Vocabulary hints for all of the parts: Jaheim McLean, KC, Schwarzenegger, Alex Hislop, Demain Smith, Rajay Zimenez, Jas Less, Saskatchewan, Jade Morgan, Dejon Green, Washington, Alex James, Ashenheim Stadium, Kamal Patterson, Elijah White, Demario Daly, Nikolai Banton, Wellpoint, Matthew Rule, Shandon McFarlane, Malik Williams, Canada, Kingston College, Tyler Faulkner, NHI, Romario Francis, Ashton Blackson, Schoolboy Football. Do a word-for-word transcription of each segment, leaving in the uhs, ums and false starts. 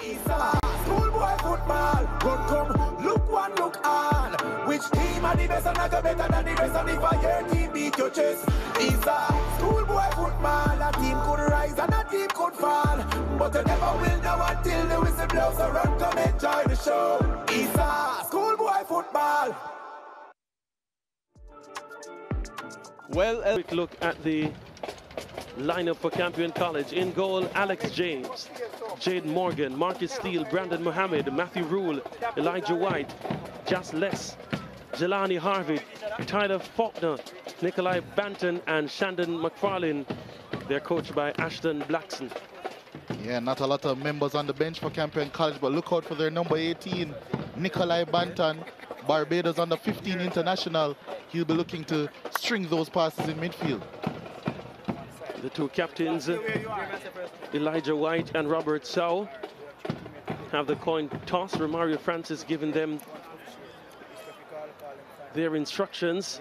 ISSA, schoolboy football, run come, look one, look on. Which team are the best and I go better than the rest, and if I hear team beat your chest. ISSA, schoolboy football, a team could rise and a team could fall, but you never will know until the whistle blows, so run come enjoy the show. ISSA, schoolboy football. Well, a quick look at the lineup for Campion College. In goal, Alex James, Jade Morgan, Marcus Steele, Brandon Mohammed, Matthew Rule, Elijah White, Jas Less, Jelani Harvey, Tyler Faulkner, Nikolai Banton, and Shandon McFarlane. They're coached by Ashton Blackson. Yeah, not a lot of members on the bench for Campion College, but look out for their number eighteen, Nikolai Banton, Barbados under fifteen international. He'll be looking to string those passes in midfield. The two captains, uh, Elijah White and Robert Sow, have the coin toss. Romario Francis giving them their instructions.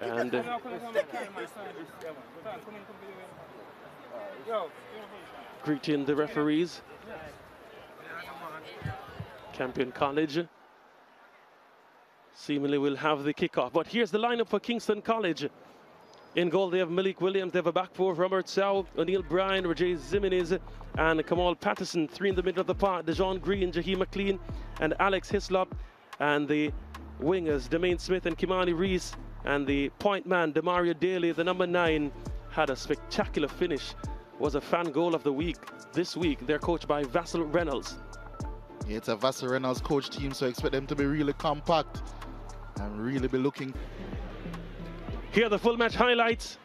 And, uh, greeting the referees. Campion College seemingly will have the kickoff. But here's the lineup for Kingston College. In goal, they have Malik Williams. They have a back four, Robert Sow, O'Neill Bryan, Rajay Zimenez, and Kamal Patterson. Three in the middle of the park, Dejon Green, Jaheim McLean, and Alex Hislop. And the wingers, Demain Smith and Kimani Reese. And the point man, Demario Daly, the number nine, had a spectacular finish. Was a fan goal of the week this week. They're coached by Vassell Reynolds. Yeah, it's a Vassell Reynolds coach team, so expect them to be really compact and really be looking. Here are the full match highlights.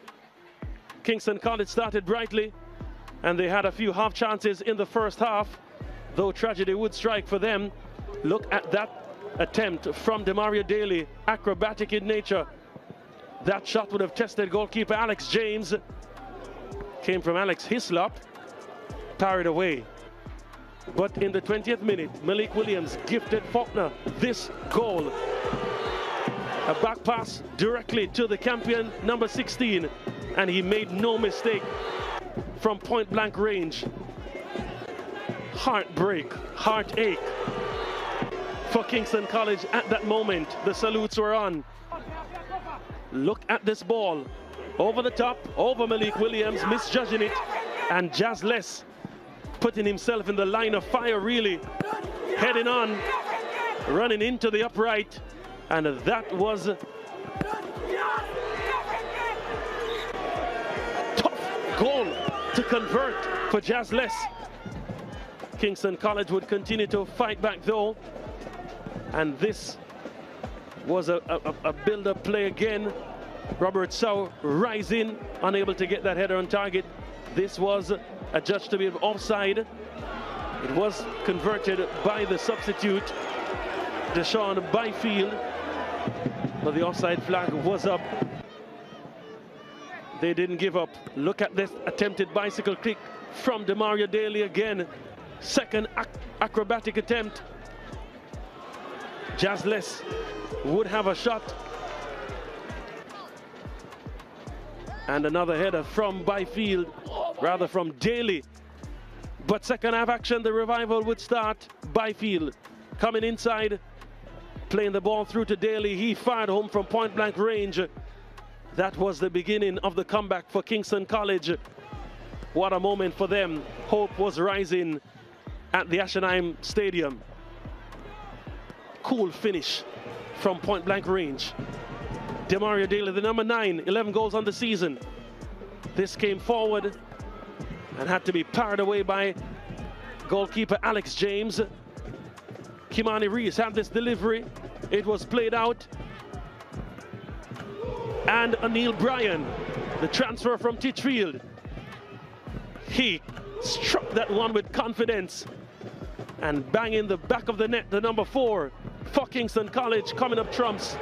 Kingston College started brightly, and they had a few half chances in the first half, though tragedy would strike for them. Look at that attempt from Demario Daly, acrobatic in nature. That shot would have tested goalkeeper Alex James. Came from Alex Hislop, parried away. But in the twentieth minute, Malik Williams gifted Faulkner this goal. A back pass directly to the Campion number sixteen, and he made no mistake from point blank range. Heartbreak, heartache for Kingston College at that moment. The salutes were on. Look at this ball. Over the top, over Malik Williams, misjudging it, and Jas Less putting himself in the line of fire, really heading on, running into the upright, and that was a tough goal to convert for Jas Less. Kingston College would continue to fight back though, and this was a, a, a build-up play again. Robert Sow rising, unable to get that header on target. This was adjudged to be offside. It was converted by the substitute, Deshaun Byfield, but the offside flag was up. They didn't give up. Look at this attempted bicycle kick from Demario Daly again. Second ac acrobatic attempt. Jas Less would have a shot. And another header from Byfield, rather from Daly. But second half action, the revival would start. Byfield coming inside, playing the ball through to Daly. He fired home from point blank range. That was the beginning of the comeback for Kingston College. What a moment for them. Hope was rising at the Ashenheim Stadium. Cool finish from point blank range. Demario Daly, the number nine, eleven goals on the season. This came forward and had to be parried away by goalkeeper Alex James. Kimani Reese had this delivery. It was played out. And O'Neill Bryan, the transfer from Titchfield. He struck that one with confidence and bang in the back of the net, the number four. For Kingston College, coming up trumps.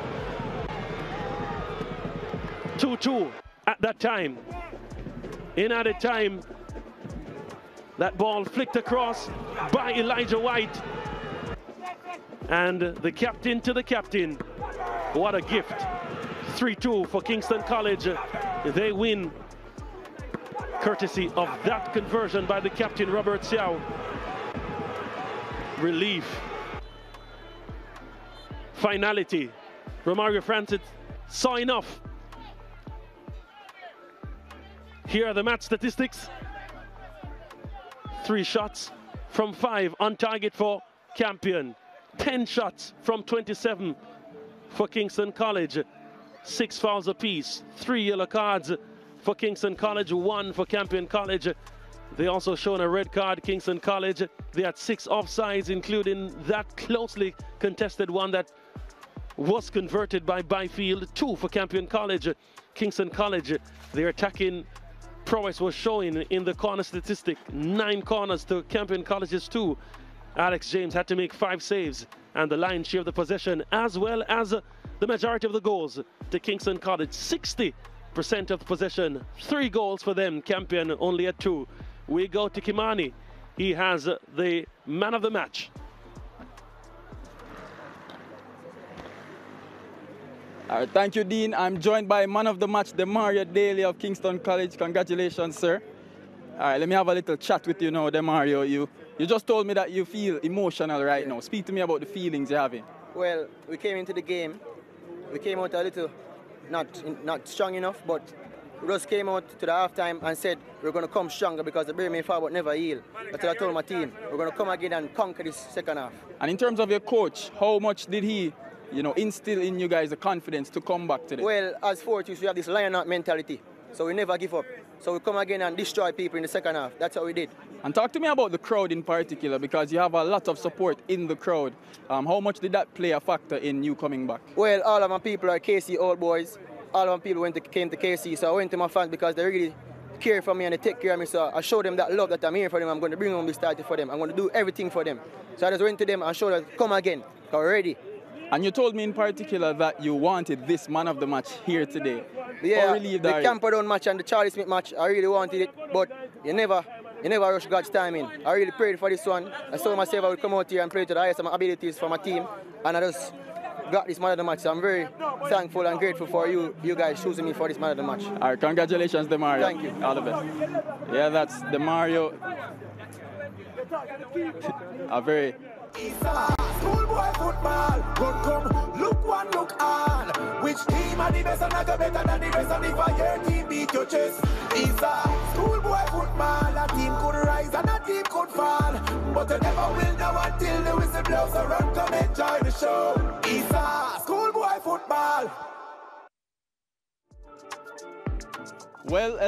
two two at that time. In at a time, that ball flicked across by Elijah White. And the captain to the captain. What a gift. three two for Kingston College. They win courtesy of that conversion by the captain, Robert Siao. Relief. Finality. Romario Francis saw enough. Here are the match statistics. Three shots from five on target for Campion. ten shots from twenty-seven for Kingston College. Six fouls apiece. Three yellow cards for Kingston College, one for Campion College. They also shown a red card, Kingston College. They had six offsides, including that closely contested one that was converted by Byfield. Two for Campion College. Kingston College, their attacking prowess was showing in the corner statistic. Nine corners to Campion College's two. Alex James had to make five saves, and the lion's share of the possession, as well as the majority of the goals to Kingston College. sixty percent of the possession, three goals for them. Campion only at two. We go to Kimani. He has the man of the match. All right, thank you, Dean. I'm joined by man of the match, Demario Daly of Kingston College. Congratulations, sir. All right, let me have a little chat with you now, Demario. You, you just told me that you feel emotional right yeah. now. Speak to me about the feelings you're having. Well, we came into the game, we came out a little not not strong enough, but we just came out to the halftime and said we're going to come stronger because the Birmingham forward never yield. That's what I told my team. We're going to come again and conquer this second half. And in terms of your coach, how much did he, you know, instill in you guys the confidence to come back today? Well, as forwards, we have this lion out mentality, so we never give up. So we come again and destroy people in the second half. That's what we did. And talk to me about the crowd in particular, because you have a lot of support in the crowd. Um, how much did that play a factor in you coming back? Well, all of my people are K C old boys. All of my people went to, came to K C, so I went to my fans because they really care for me and they take care of me. So I showed them that love that I'm here for them. I'm going to bring them this title for them. I'm going to do everything for them. So I just went to them and showed them, come again, we're ready. And you told me in particular that you wanted this man of the match here today. Yeah, really the Camperdown match and the Charlie Smith match, I really wanted it, but you never you never rush God's timing. I really prayed for this one. I saw myself I would come out here and play to the highest of my abilities for my team, and I just got this man of the match. So I'm very thankful and grateful for you you guys choosing me for this man of the match. All right, congratulations, Demario. Thank you. All the best. Yeah, that's Demario. A very... Schoolboy football, good come, look one, look all. Which team are the best and I go better than the rest? And if I hear team beat your chest, it's a schoolboy football. A team could rise and a team could fall, but you never will know until the whistle blows. So run, come enjoy the show. It's a schoolboy football. Well.